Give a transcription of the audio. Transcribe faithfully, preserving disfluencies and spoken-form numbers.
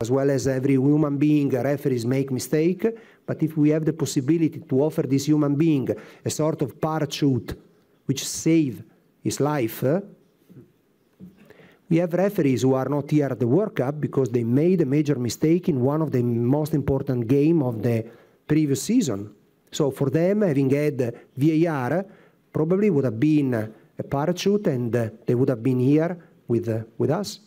As well as every human being, referees make mistakes, but if we have the possibility to offer this human being a sort of parachute which saves his life, uh, we have referees who are not here at the World Cup because they made a major mistake in one of the most important games of the previous season. So for them, having had V A R, probably would have been a parachute and they would have been here with, uh, with us.